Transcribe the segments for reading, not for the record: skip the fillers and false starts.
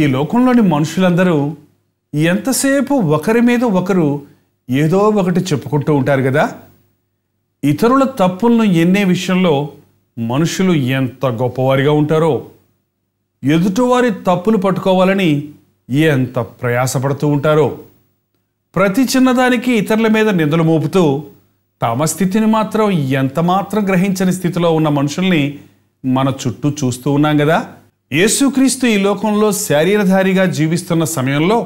ఈ లోకంలోని మనుషులందరూ ఎంతసేపు ఒకరి మీద ఒకరు ఏదో ఒకటి చెప్పుకుంటూ ఉంటారు కదా. ఇతరుల తప్పులను ఎన్నే విషయంలో మనుషులు ఎంత గొప్పవారిగా ఉంటారో, ఎదుటివారి తప్పులు పట్టుకోవాలని ఎంత ప్రయాసపడుతూ ఉంటారో, ప్రతి చిన్నదానికి ఇతరుల మీద నిందలు మోపుతూ తమ స్థితిని మాత్రం ఎంతమాత్రం గ్రహించని స్థితిలో ఉన్న మనుషుల్ని మన చుట్టూ చూస్తూ ఉన్నాం కదా. యేసుక్రీస్తు ఈ లోకంలో శరీరధారిగా జీవిస్తున్న సమయంలో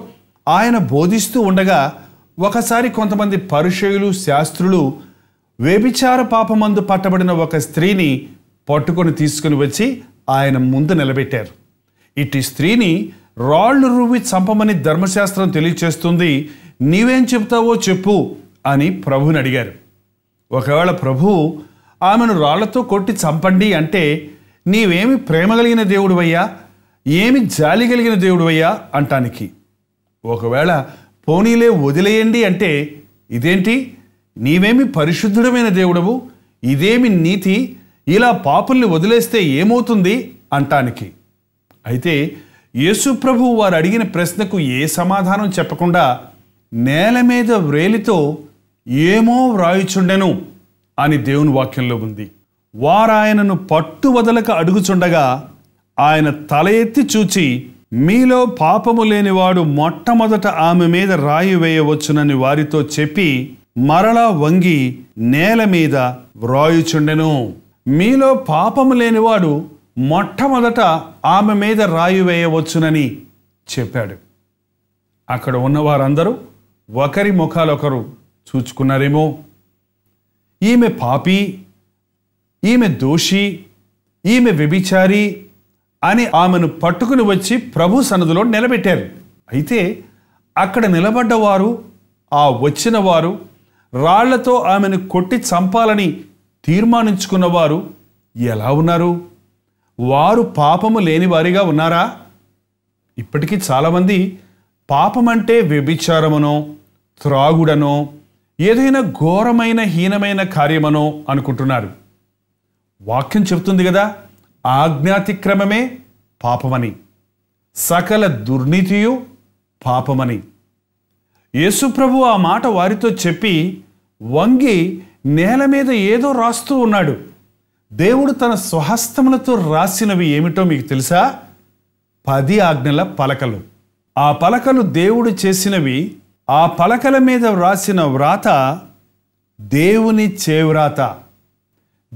ఆయన బోధిస్తూ ఉండగా ఒకసారి కొంతమంది పరిసయ్యులు శాస్త్రులు వ్యభిచార పాపమందు పట్టబడిన ఒక స్త్రీని పట్టుకొని తీసుకుని వచ్చి ఆయన ముందు నిలబెట్టారు. ఇట్టి స్త్రీని రాళ్లు రువ్వి చంపమని ధర్మశాస్త్రం తెలియచేస్తుంది, నీవేం చెప్తావో చెప్పు అని ప్రభుని అడిగారు. ఒకవేళ ప్రభు ఆమెను రాళ్లతో కొట్టి చంపండి అంటే, నీవేమి ప్రేమ కలిగిన దేవుడివయ్యా, ఏమి జాలి కలిగిన దేవుడివయ్యా అంటానికి, ఒకవేళ పోనీలే వదిలేయండి అంటే, ఇదేంటి నీవేమి పరిశుద్ధుడమైన దేవుడవు, ఇదేమి నీతి, ఇలా పాపుల్ని వదిలేస్తే ఏమవుతుంది అంటానికి. అయితే యేసు ప్రభువు వారు అడిగిన ప్రశ్నకు ఏ సమాధానం చెప్పకుండా నేల మీద వ్రేలితో ఏమో వ్రాయుచుండెను అని దేవుని వాక్యంలో ఉంది. వారాయనను పట్టు వదలక అడుగుచుండగా ఆయన తల ఎత్తి చూచి, మీలో పాపము లేనివాడు మొట్టమొదట ఆమె మీద రాయి వేయవచ్చునని వారితో చెప్పి మరలా వంగి నేల మీద వ్రాయుచుండెను. మీలో పాపము లేనివాడు మొట్టమొదట ఆమె మీద రాయి వేయవచ్చునని చెప్పాడు. అక్కడ ఉన్న వారందరూ ఒకరి ముఖాలొకరు చూచుకున్నారేమో, ఈమె పాపి, ఈమె దోషి, ఈమె వ్యభిచారి అని ఆమెను పట్టుకుని వచ్చి ప్రభు సన్నిధిలో నిలబెట్టారు. అయితే అక్కడ నిలబడ్డవారు, ఆ వచ్చిన వారు, రాళ్లతో ఆమెను కొట్టి చంపాలని తీర్మానించుకున్నవారు ఎలా ఉన్నారు? వారు పాపము లేనివారిగా ఉన్నారా? ఇప్పటికీ చాలామంది పాపమంటే వ్యభిచారమనో, త్రాగుడనో, ఏదైనా ఘోరమైన హీనమైన కార్యమనో అనుకుంటున్నారు. వాక్యం చెప్తుంది కదా, ఆజ్ఞాతిక్రమమే పాపమని, సకల దుర్నీతియు పాపమని. యేసుప్రభు ఆ మాట వారితో చెప్పి వంగి నేల మీద ఏదో రాస్తూ ఉన్నాడు. దేవుడు తన స్వహస్తములతో రాసినవి ఏమిటో మీకు తెలుసా? 10 ఆజ్ఞల పలకలు. ఆ పలకలు దేవుడు చేసినవి. ఆ పలకల మీద వ్రాసిన వ్రాత దేవుని చేవ్రాత.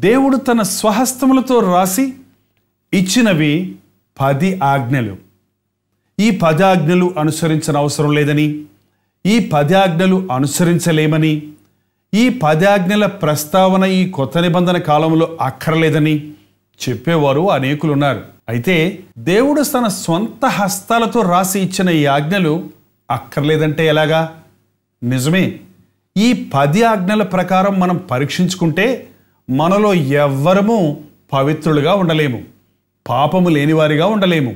దేవుడు తన స్వహస్తములతో రాసి ఇచ్చినవి 10 ఆజ్ఞలు. ఈ 10 ఆజ్ఞలు అనుసరించిన అవసరం లేదని, ఈ 10 ఆజ్ఞలు అనుసరించలేమని, ఈ 10 ఆజ్ఞల ప్రస్తావన ఈ కొత్త నిబంధన కాలంలో అక్కర్లేదని చెప్పేవారు అనేకులు ఉన్నారు. అయితే దేవుడు తన సొంత హస్తాలతో రాసి ఇచ్చిన ఈ ఆజ్ఞలు అక్కర్లేదంటే ఎలాగా? నిజమే, ఈ 10 ఆజ్ఞల ప్రకారం మనం పరీక్షించుకుంటే మనలో ఎవ్వరము పవిత్రులుగా ఉండలేము, పాపము లేనివారిగా ఉండలేము.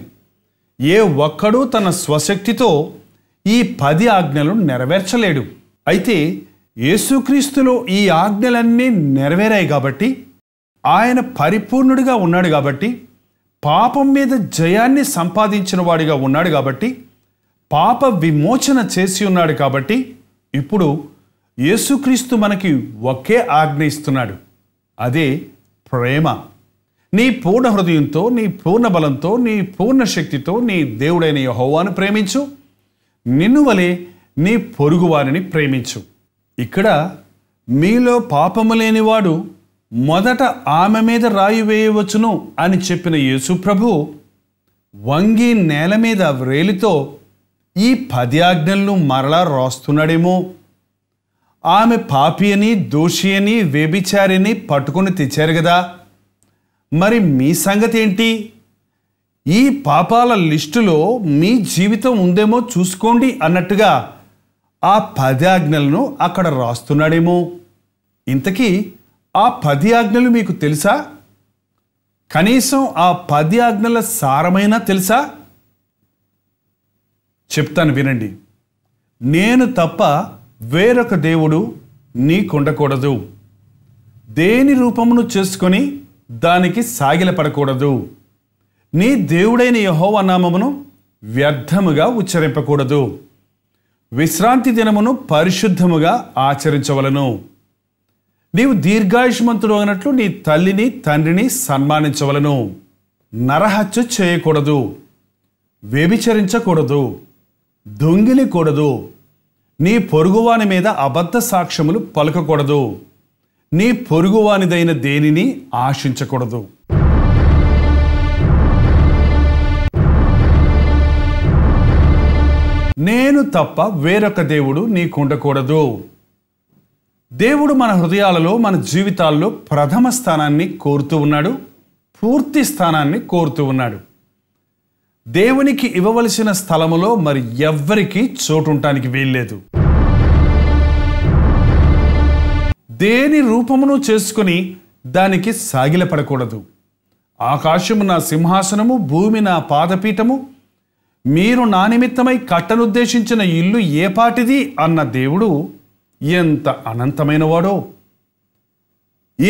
ఏ ఒక్కడూ తన స్వశక్తితో ఈ 10 ఆజ్ఞలను నెరవేర్చలేడు. అయితే యేసుక్రీస్తులో ఈ ఆజ్ఞలన్నీ నెరవేరాయి కాబట్టి, ఆయన పరిపూర్ణుడిగా ఉన్నాడు కాబట్టి, పాపం మీద జయాన్ని సంపాదించిన వాడిగా ఉన్నాడు కాబట్టి, పాప విమోచన చేసి ఉన్నాడు కాబట్టి, ఇప్పుడు యేసుక్రీస్తు మనకి ఒకే ఆజ్ఞ ఇస్తున్నాడు, అదే ప్రేమ. నీ పూర్ణ హృదయంతో, నీ పూర్ణ బలంతో, నీ పూర్ణ శక్తితో నీ దేవుడైన యెహోవాను ప్రేమించు, నిన్ను వలె నీ పొరుగువారిని ప్రేమించు. ఇక్కడ మీలో పాపము లేనివాడు మొదట ఆమె మీద రాయి వేయవచ్చును అని చెప్పిన యేసు ప్రభు వంగి నేల మీద వ్రేలితో ఈ 10 ఆజ్ఞలను మరలా రాస్తున్నాడేమో. ఆమె పాపి అని, దోషి అని, వ్యభిచారిని పట్టుకొని తెచ్చారు కదా, మరి మీ సంగతి ఏంటి? ఈ పాపాల లిస్టులో మీ జీవితం ఉందేమో చూసుకోండి అన్నట్టుగా ఆ 10 ఆజ్ఞలను అక్కడ రాస్తున్నాడేమో. ఇంతకీ ఆ 10 ఆజ్ఞలు మీకు తెలుసా? కనీసం ఆ 10 ఆజ్ఞల సారమైనా తెలుసా? చెప్తాను వినండి. నేను తప్ప వేరొక దేవుడు నీకుండకూడదు. దేని రూపమును చేసుకొని దానికి సాగిలపడకూడదు. నీ దేవుడైన యెహోవా నామమును వ్యర్థముగా ఉచ్చరింపకూడదు. విశ్రాంతి దినమును పరిశుద్ధముగా ఆచరించవలను. నీవు దీర్ఘాయుష్మంతుడు అన్నట్లు నీ తల్లిని తండ్రిని సన్మానించవలను. నరహత్య చేయకూడదు. వ్యభిచరించకూడదు. దొంగిలికూడదు. నీ పొరుగువాని మీద అబద్ధ సాక్ష్యములు పలకకూడదు. నీ పొరుగువానిదైన దేనిని ఆశించకూడదు. నేను తప్ప వేరొక దేవుడు నీకుండకూడదు. దేవుడు మన హృదయాలలో మన జీవితాల్లో ప్రథమ స్థానాన్ని కోరుతూ ఉన్నాడు. పూర్తి స్థానాన్ని కోరుతూ ఉన్నాడు. దేవునికి ఇవ్వవలసిన స్థలములో మరి ఎవ్వరికీ చోటుంటానికి వీల్లేదు. దేని రూపమును చేసుకుని దానికి సాగిలపడకూడదు. ఆకాశము నా సింహాసనము, భూమి నా పాదపీఠము, మీరు నా నిమిత్తమై కట్టనుద్దేశించిన ఇల్లు ఏపాటిది అన్న దేవుడు ఎంత అనంతమైనవాడో!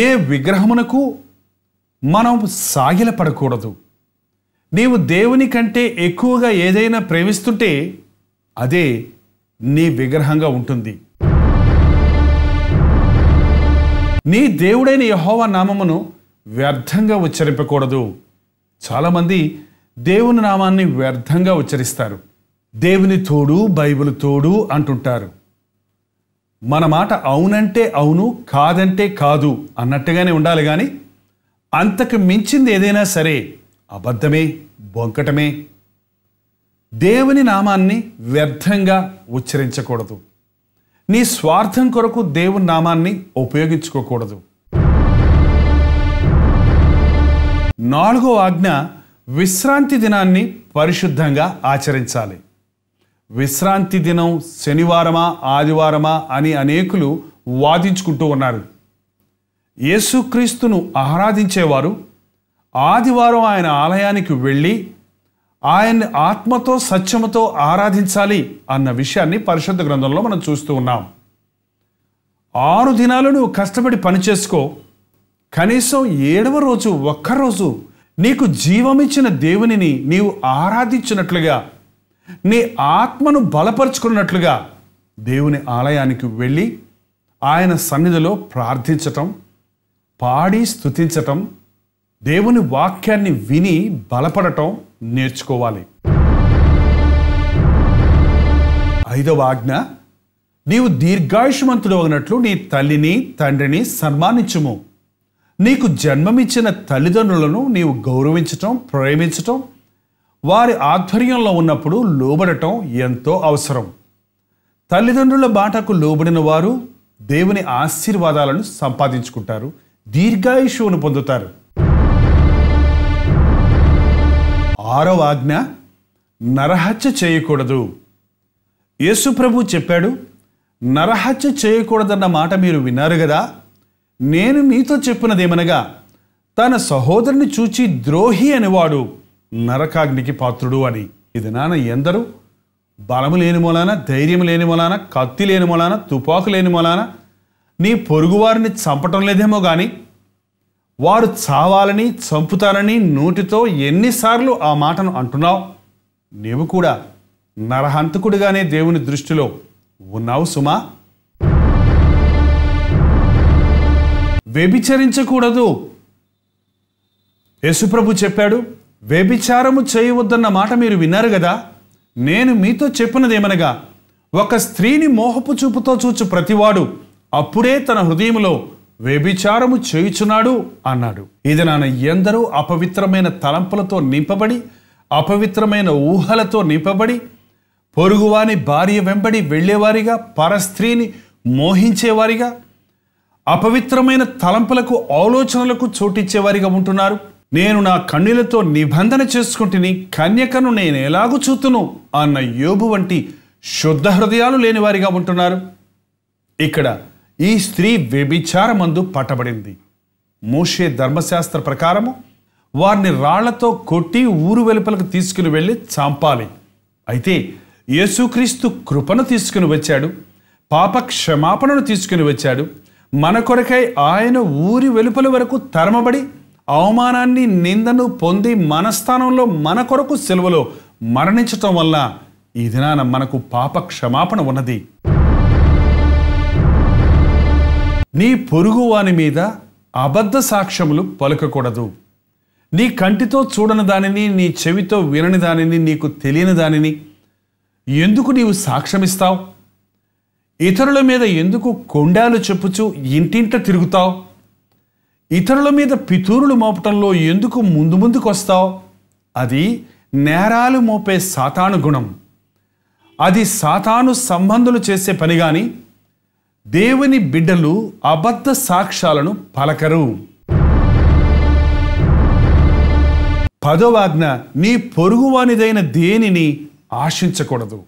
ఏ విగ్రహమునకు మనం సాగిలపడకూడదు. నీవు దేవుని కంటే ఎక్కువగా ఏదైనా ప్రేమిస్తుంటే అదే నీ విగ్రహంగా ఉంటుంది. నీ దేవుడైన యెహోవా నామమును వ్యర్థంగా ఉచ్చరింపకూడదు. చాలామంది దేవుని నామాన్ని వ్యర్థంగా ఉచ్చరిస్తారు. దేవుని తోడు, బైబిల్ తోడు అంటుంటారు. మన మాట అవునంటే అవును, కాదంటే కాదు అన్నట్టుగానే ఉండాలి. కానీ అంతకు మించింది ఏదైనా సరే అబద్ధమే, బొంకటమే. దేవుని నామాన్ని వ్యర్థంగా ఉచ్చరించకూడదు. నీ స్వార్థం కొరకు దేవుని నామాన్ని ఉపయోగించుకోకూడదు. 4వ ఆజ్ఞ, విశ్రాంతి దినాన్ని పరిశుద్ధంగా ఆచరించాలి. విశ్రాంతి దినం శనివారమా ఆదివారమా అని అనేకులు వాదించుకుంటూ ఉన్నారు. యేసుక్రీస్తును ఆరాధించేవారు ఆదివారం ఆయన ఆలయానికి వెళ్ళి ఆయన్ని ఆత్మతో సత్యముతో ఆరాధించాలి అన్న విషయాన్ని పరిశుద్ధ గ్రంథంలో మనం చూస్తూ ఉన్నాం. 6 దినాలు నువ్వు కష్టపడి పనిచేసుకో, కనీసం 7వ రోజు ఒక్కరోజు నీకు జీవమిచ్చిన దేవునిని నీవు ఆరాధించినట్లుగా, నీ ఆత్మను బలపరుచుకున్నట్లుగా దేవుని ఆలయానికి వెళ్ళి ఆయన సన్నిధిలో ప్రార్థించటం, పాడి స్తుతించటం, దేవుని వాక్యాన్ని విని బలపడటం నేర్చుకోవాలి. 5వ ఆజ్ఞ, నీవు దీర్ఘాయుష్మంతుడు అగినట్లు నీ తల్లిని తండ్రిని సన్మానించుము. నీకు జన్మమిచ్చిన తల్లిదండ్రులను నీవు గౌరవించటం, ప్రేమించటం, వారి ఆధ్వర్యంలో ఉన్నప్పుడు లోబడటం ఎంతో అవసరం. తల్లిదండ్రుల బాటకు లోబడిన వారు దేవుని ఆశీర్వాదాలను సంపాదించుకుంటారు, దీర్ఘాయుష్యును పొందుతారు. 6వ ఆజ్ఞ, నరహత్య చేయకూడదు. యేసు ప్రభు చెప్పాడు, నరహత్య చేయకూడదన్న మాట మీరు విన్నారు కదా, నేను మీతో చెప్పినదేమనగా తన సహోదరుని చూచి ద్రోహి అనేవాడు నరకాగ్నికి పాత్రుడు అని. ఇది నాన్న ఎందరూ బలము లేని మూలాన, ధైర్యం లేని మూలాన, కత్తి లేని మూలాన, తుపాకు లేని మూలాన నీ పొరుగువారిని చంపటం లేదేమో, కానీ వారు చావాలని చంపుతారని నోటితో ఎన్నిసార్లు ఆ మాటను అంటున్నావు. నీవు కూడా నరహంతకుడిగానే దేవుని దృష్టిలో ఉన్నావు సుమా. వ్యభిచరించకూడదు. యేసుప్రభు చెప్పాడు, వ్యభిచారము చేయవద్దన్న మాట మీరు విన్నారు కదా, నేను మీతో చెప్పినదేమనగా ఒక స్త్రీని మోహపు చూపుతో చూచు ప్రతివాడు అప్పుడే తన హృదయంలో వ్యభిచారము చేయుచున్నాడు అన్నాడు. ఇది నాన్న ఎందరూ అపవిత్రమైన తలంపులతో నింపబడి, అపవిత్రమైన ఊహలతో నింపబడి, పొరుగువాని భార్య వెంబడి వెళ్ళేవారిగా, పరస్త్రీని మోహించేవారిగా, అపవిత్రమైన తలంపులకు ఆలోచనలకు చోటిచ్చేవారిగా ఉంటున్నారు. నేను నా కన్నులతో నిబంధన చేసుకుంటుని, కన్యకను నేను ఎలాగూ చూతును అన్న యోబు వంటి శుద్ధ హృదయాలు లేనివారిగా ఉంటున్నారు. ఇక్కడ ఈ స్త్రీ వ్యభిచారమందు పట్టబడింది. మోషే ధర్మశాస్త్ర ప్రకారము వారిని రాళ్లతో కొట్టి ఊరు వెలుపలకు తీసుకుని వెళ్ళి చంపాలి. అయితే యేసుక్రీస్తు కృపను తీసుకుని వచ్చాడు, పాప క్షమాపణను తీసుకుని వచ్చాడు. మన కొరకై ఆయన ఊరి వెలుపల వరకు తరమబడి అవమానాన్ని, నిందను పొంది మన స్థానంలో మన కొరకు సిలువలో మరణించటం వల్ల ఈ దినాన మనకు పాప క్షమాపణ ఉన్నది. నీ పొరుగువాని మీద అబద్ధ సాక్ష్యములు పలుకకూడదు. నీ కంటితో చూడని దానిని, నీ చెవితో వినని దానిని, నీకు తెలియని దానిని ఎందుకు నీవు సాక్ష్యమిస్తావు? ఇతరుల మీద ఎందుకు కొండాలు చెప్పుచు ఇంటింట తిరుగుతావు? ఇతరుల మీద పితూరులు మోపటంలో ఎందుకు ముందుకు వస్తావు? అది నేరాలు మోపే సాతాను గుణం. అది సాతాను సంబంధులు చేసే పని. కానీ దేవుని బిడ్డలు అబద్ధ సాక్ష్యాలను పలకరు. 10వ ఆజ్ఞ, నీ పొరుగువానిదైన దేనిని ఆశించకూడదు.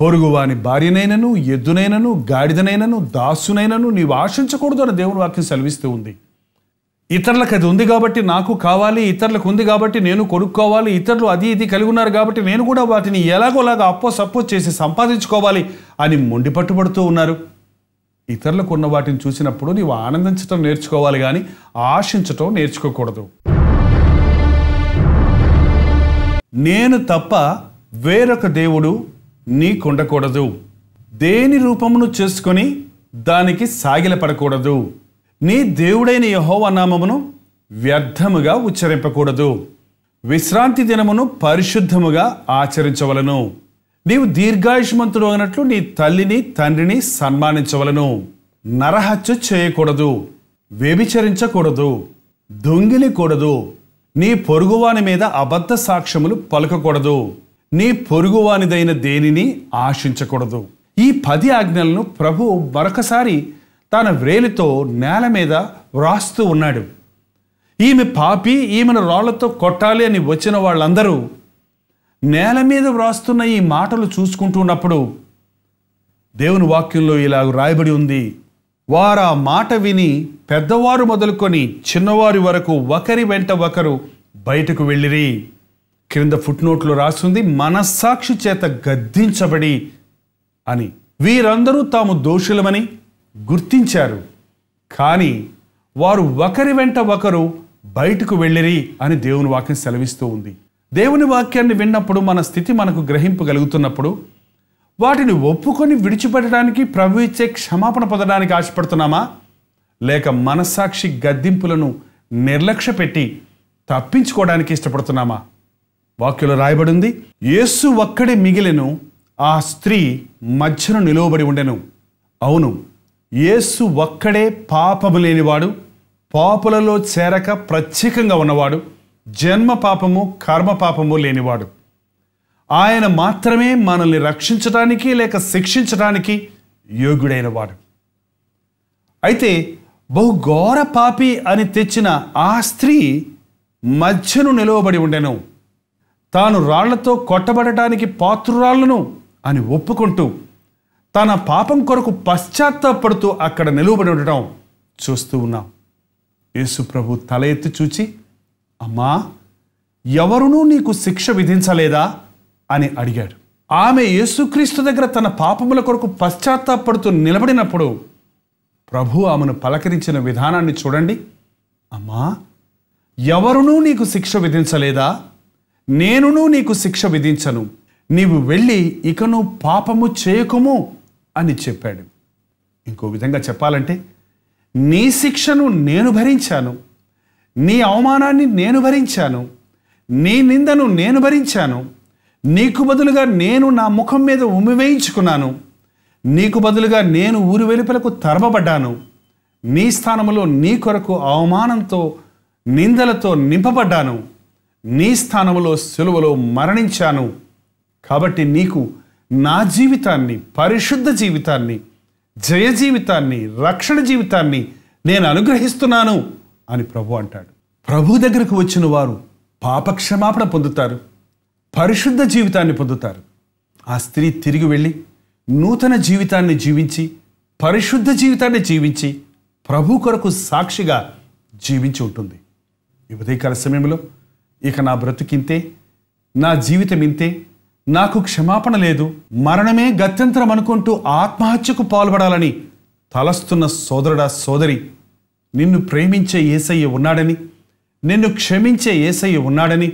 పొరుగువాని భార్యనైనను, ఎద్దునైనను, గాడిదనైనను, దాసునైనను నీవు ఆశించకూడదు అని దేవుని వాక్యం సెలవిస్తూ ఉంది. ఇతరులకు అది ఉంది కాబట్టి నాకు కావాలి, ఇతరులకు ఉంది కాబట్టి నేను కొనుక్కోవాలి, ఇతరులు అది ఇది కలిగి ఉన్నారు కాబట్టి నేను కూడా వాటిని ఎలాగోలాగా అప్పో సప్పో చేసి సంపాదించుకోవాలి అని మొండి పట్టుబడుతూ ఉన్నారు. ఇతరులకు ఉన్న వాటిని చూసినప్పుడు నీవు ఆనందించటం నేర్చుకోవాలి, కానీ ఆశించటం నేర్చుకోకూడదు. నేను తప్ప వేరొక దేవుడు నీకుండకూడదు. దేని రూపమును చేసుకొని దానికి సాగిలపడకూడదు. నీ దేవుడైన యెహోవా నామమును వ్యర్థముగా ఉచ్చరింపకూడదు. విశ్రాంతి దినమును పరిశుద్ధముగా ఆచరించవలను. నీవు దీర్ఘాయుష్మంతుడు అయినట్లు నీ తల్లిని తండ్రిని సన్మానించవలను. నరహత్య చేయకూడదు. వ్యభిచరించకూడదు. దొంగిలికూడదు. నీ పొరుగువాని మీద అబద్ధ సాక్ష్యములు పలకకూడదు. నీ పొరుగువానిదైన దేనిని ఆశించకూడదు. ఈ 10 ఆజ్ఞలను ప్రభువు మరొకసారి తన వ్రేలితో నేల మీద వ్రాస్తూ ఉన్నాడు. ఈమె పాపి, ఈమెను రాళ్లతో కొట్టాలి అని వచ్చిన వాళ్ళందరూ నేల మీద వ్రాస్తున్న ఈ మాటలు చూసుకుంటున్నప్పుడు దేవుని వాక్యంలో ఇలా రాయబడి ఉంది. వారు ఆ మాట విని పెద్దవారు మొదలుకొని చిన్నవారి వరకు ఒకరి వెంట ఒకరు బయటకు వెళ్ళిరి. క్రింద ఫుట్నోట్లో రాస్తుంది, మనస్సాక్షి చేత గద్దించబడి అని. వీరందరూ తాము దోషులమని గుర్తించారు, కానీ వారు ఒకరి వెంట ఒకరు బయటకు వెళ్ళిరి అని దేవుని వాక్యం సెలవిస్తూ ఉంది. దేవుని వాక్యాన్ని విన్నప్పుడు, మన స్థితి మనకు గ్రహింపగలుగుతున్నప్పుడు, వాటిని ఒప్పుకొని విడిచిపెట్టడానికి, ప్రభు ఇచ్చే క్షమాపణ పొందడానికి ఆశపడుతున్నామా? లేక మనస్సాక్షి గద్దింపులను నిర్లక్ష్య పెట్టి తప్పించుకోవడానికి ఇష్టపడుతున్నామా? వాక్యంలో రాయబడింది, యేసు ఒక్కడే మిగిలెను, ఆ స్త్రీ మధ్యను నిలువబడి ఉండెను. అవును, యేసు ఒక్కడే పాపము లేనివాడు, పాపులలో చేరక ప్రత్యేకంగా ఉన్నవాడు, జన్మ పాపము కర్మ పాపము లేనివాడు. ఆయన మాత్రమే మనల్ని రక్షించడానికి లేక శిక్షించడానికి యోగ్యుడైన వాడు. అయితే బహుఘోర పాపి అని తెచ్చిన ఆ స్త్రీ మధ్యను నిలువబడి ఉండెను. తాను రాళ్లతో కొట్టబడటానికి పాత్రురాళ్ళను అని ఒప్పుకుంటూ తన పాపం కొరకు పశ్చాత్తాపడుతూ అక్కడ నిలువబడి ఉండటం చూస్తూ ఉన్నాం. యేసు ప్రభు తల ఎత్తి చూచి, అమ్మా, ఎవరునూ నీకు శిక్ష విధించలేదా అని అడిగాడు. ఆమె యేసుక్రీస్తు దగ్గర తన పాపముల కొరకు పశ్చాత్తాపడుతూ నిలబడినప్పుడు ప్రభు ఆమెను పలకరించిన విధానాన్ని చూడండి. అమ్మా, ఎవరునూ నీకు శిక్ష విధించలేదా? నేనునూ నీకు శిక్ష విధించను. నీవు వెళ్ళి ఇకను పాపము చేయకుము అని చెప్పాడు. ఇంకో విధంగా చెప్పాలంటే, నీ శిక్షను నేను భరించాను, నీ అవమానాన్ని నేను భరించాను, నీ నిందను నేను భరించాను, నీకు బదులుగా నేను నా ముఖం మీద ఉమ్మివేయించుకున్నాను, నీకు బదులుగా నేను ఊరు వెలుపలకు తరమబడ్డాను, నీ స్థానంలో నీ కొరకు అవమానంతో నిందలతో నింపబడ్డాను, నీ స్థానంలో సిలువలో మరణించాను. కాబట్టి నీకు నా జీవితాన్ని, పరిశుద్ధ జీవితాన్ని, జయ జీవితాన్ని, రక్షణ జీవితాన్ని నేను అనుగ్రహిస్తున్నాను అని ప్రభు అంటాడు. ప్రభు దగ్గరకు వచ్చిన వారు పాపక్షమాపణ పొందుతారు, పరిశుద్ధ జీవితాన్ని పొందుతారు. ఆ స్త్రీ తిరిగి వెళ్ళి నూతన జీవితాన్ని జీవించి, పరిశుద్ధ జీవితాన్ని జీవించి, ప్రభు కొరకు సాక్షిగా జీవించి ఉంటుంది. ఈ ఉదయకాల సమయంలో, ఇక నా బ్రతుకింతే, నా జీవితం ఇంతే, నాకు క్షమాపణ లేదు, మరణమే గత్యంతరం అనుకుంటూ ఆత్మహత్యకు పాల్పడాలని తలస్తున్న సోదరుడా, సోదరి, నిన్ను ప్రేమించే యేసయ్య ఉన్నాడని, నిన్ను క్షమించే యేసయ్య ఉన్నాడని,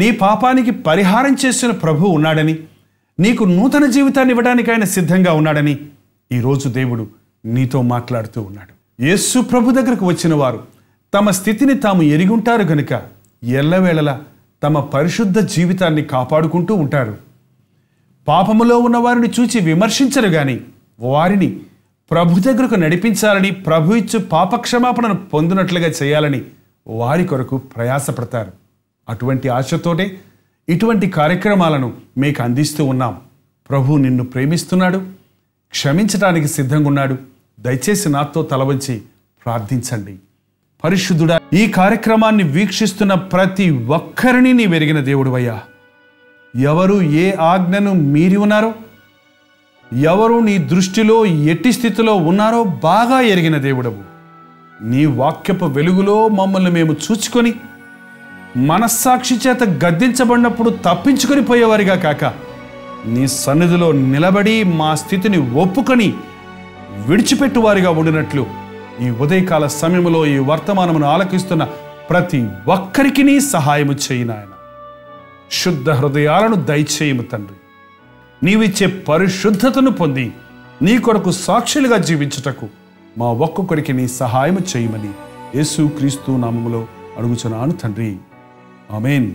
నీ పాపానికి పరిహారం చేసిన ప్రభువు ఉన్నాడని, నీకు నూతన జీవితాన్ని ఇవ్వడానికి ఆయన సిద్ధంగా ఉన్నాడని ఈరోజు దేవుడు నీతో మాట్లాడుతూ ఉన్నాడు. యేసు ప్రభు దగ్గరకు వచ్చిన వారు తమ స్థితిని తాము ఎరిగుంటారు గనుక ఎల్లవేళలా తమ పరిశుద్ధ జీవితాన్ని కాపాడుకుంటూ ఉంటారు. పాపములో ఉన్న వారిని చూచి విమర్శించరు గాని వారిని ప్రభు దగ్గరకు నడిపించాలని, ప్రభు ఇచ్చు పాపక్షమాపణను పొందినట్లుగా చేయాలని వారి కొరకు ప్రయాసపడతారు. అటువంటి ఆశతోనే ఇటువంటి కార్యక్రమాలను మీకు అందిస్తూ ఉన్నాం. ప్రభు నిన్ను ప్రేమిస్తున్నాడు, క్షమించడానికి సిద్ధంగా ఉన్నాడు. దయచేసి నాతో తలవంచి ప్రార్థించండి. పరిశుద్ధుడా, ఈ కార్యక్రమాన్ని వీక్షిస్తున్న ప్రతి ఒక్కరిని నీ వెరిగిన దేవుడువయ్యా. ఎవరు ఏ ఆజ్ఞను మీరి ఉన్నారో, ఎవరు నీ దృష్టిలో ఎట్టి స్థితిలో ఉన్నారో బాగా ఎరిగిన దేవుడవు. నీ వాక్యపు వెలుగులో మమ్మల్ని మేము చూచుకొని మనస్సాక్షి చేత గద్దించబడినప్పుడు తప్పించుకొని పోయేవారిగా కాక, నీ సన్నిధిలో నిలబడి మా స్థితిని ఒప్పుకొని విడిచిపెట్టువారిగా ఉండినట్లు ఈ ఉదయకాల సమయంలో ఈ వర్తమానమును ఆలకిస్తున్న ప్రతి ఒక్కరికి నీ సహాయము చేయినాయన. శుద్ధ హృదయాలను దయచేయము తండ్రి. నీవిచ్చే పరిశుద్ధతను పొంది నీ కొరకు సాక్షులుగా జీవించుటకు మా ఒక్కొక్కరికి నీ సహాయము చేయమని యేసు క్రీస్తు నామములో అడుగుచున్నాను తండ్రి. ఆమేన్.